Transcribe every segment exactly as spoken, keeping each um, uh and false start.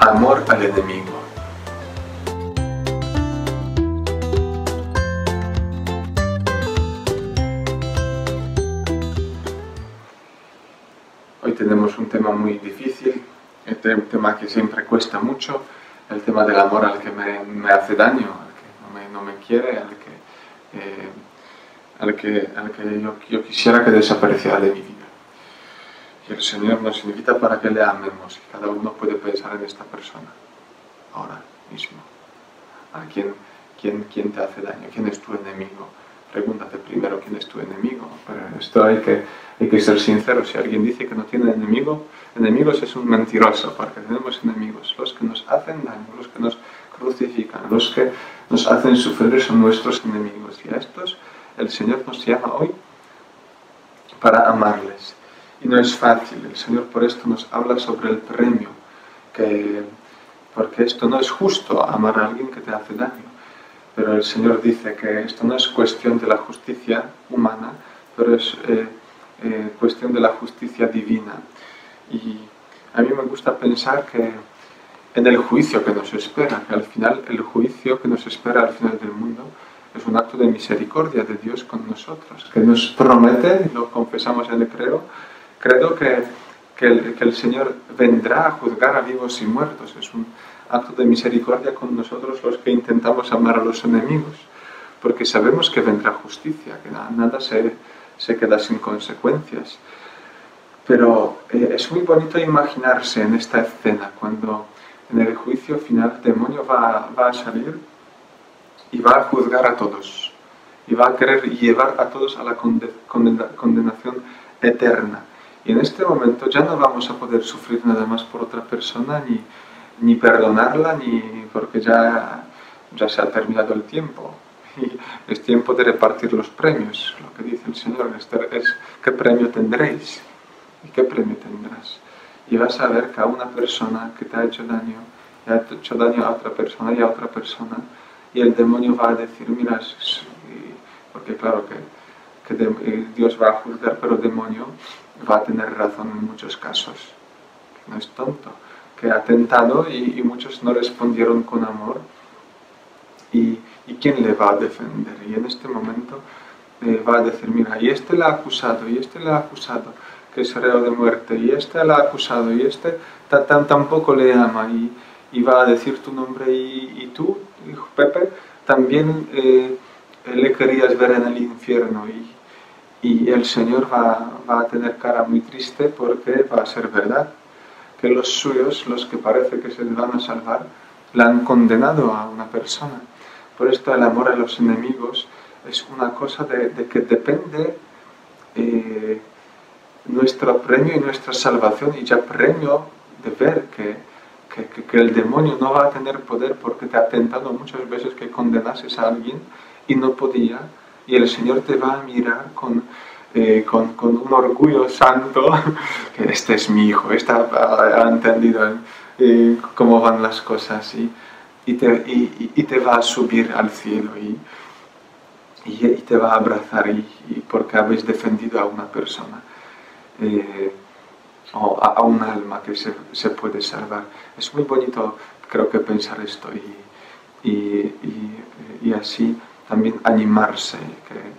amor al enemigo. Hoy tenemos un tema muy difícil, este es un tema que siempre cuesta mucho, el tema del amor al que me, me hace daño, al que no me, no me quiere, al que, eh, al que, al que yo, yo quisiera que desapareciera de mi vida. Y el Señor nos invita para que le amemos, y cada uno puede pensar en esta persona, ahora mismo. ¿A quién, quién, quién te hace daño? ¿Quién es tu enemigo? Pregúntate primero quién es tu enemigo. Pero esto hay que, hay que ser sincero. Si alguien dice que no tiene enemigo, enemigos es un mentiroso, porque tenemos enemigos. Los que nos hacen daño, los que nos crucifican, los que nos hacen sufrir son nuestros enemigos. Y a estos el Señor nos llama hoy para amarles. Y no es fácil. El Señor por esto nos habla sobre el premio, que, porque esto no es justo, amar a alguien que te hace daño. Pero el Señor dice que esto no es cuestión de la justicia humana, pero es eh, eh, cuestión de la justicia divina. Y a mí me gusta pensar que en el juicio que nos espera, que al final el juicio que nos espera al final del mundo es un acto de misericordia de Dios con nosotros, que nos promete, lo confesamos en el credo, credo que, que, el, que el Señor vendrá a juzgar a vivos y muertos. Es un acto de misericordia con nosotros los que intentamos amar a los enemigos, porque sabemos que vendrá justicia, que nada se, se queda sin consecuencias. Pero eh, es muy bonito imaginarse en esta escena, cuando en el juicio final el demonio va, va a salir y va a juzgar a todos, y va a querer llevar a todos a la conde, condena, condenación eterna. Y en este momento ya no vamos a poder sufrir nada más por otra persona, ni ni perdonarla, ni porque ya, ya se ha terminado el tiempo. Y es tiempo de repartir los premios. Lo que dice el Señor es, ¿qué premio tendréis? ¿Y qué premio tendrás? Y vas a ver que a una persona que te ha hecho daño, y ha hecho daño a otra persona y a otra persona, y el demonio va a decir, mira, porque claro que, que Dios va a juzgar, pero el demonio va a tener razón en muchos casos. No es tonto. Que ha tentado y, y muchos no respondieron con amor. ¿Y, y quién le va a defender? Y en este momento eh, va a decir, mira, y este la ha acusado, y este la ha acusado, que es reo de muerte, y este la ha acusado, y este ta, ta, tampoco le ama, y, y va a decir tu nombre, y, y tú, hijo Pepe, también eh, le querías ver en el infierno. Y, y el Señor va, va a tener cara muy triste, porque va a ser verdad que los suyos, los que parece que se van a salvar, la han condenado a una persona. Por esto el amor a los enemigos es una cosa de, de que depende eh, nuestro premio y nuestra salvación, y ya premio de ver que, que, que, que el demonio no va a tener poder, porque te ha tentado muchas veces que condenases a alguien y no podía, y el Señor te va a mirar con... Eh, con, con un orgullo santo, que este es mi hijo, este ha, ha entendido eh, cómo van las cosas, y, y, te, y, y te va a subir al cielo, y, y, y te va a abrazar, y, y porque habéis defendido a una persona, eh, o a, a un alma que se, se puede salvar. Es muy bonito, creo que, pensar esto, y, y, y, y así también animarse, que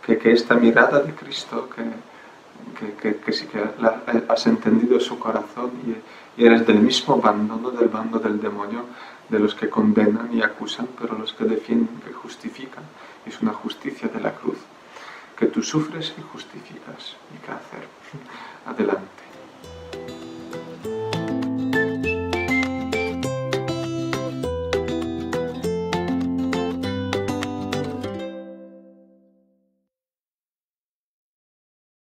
Que, que esta mirada de Cristo, que, que, que, que sí que la, has entendido su corazón, y, y eres del mismo bando, no del bando del demonio, de los que condenan y acusan, pero los que defienden, que justifican. Es una justicia de la cruz, que tú sufres y justificas. ¿Y qué hacer? Adelante.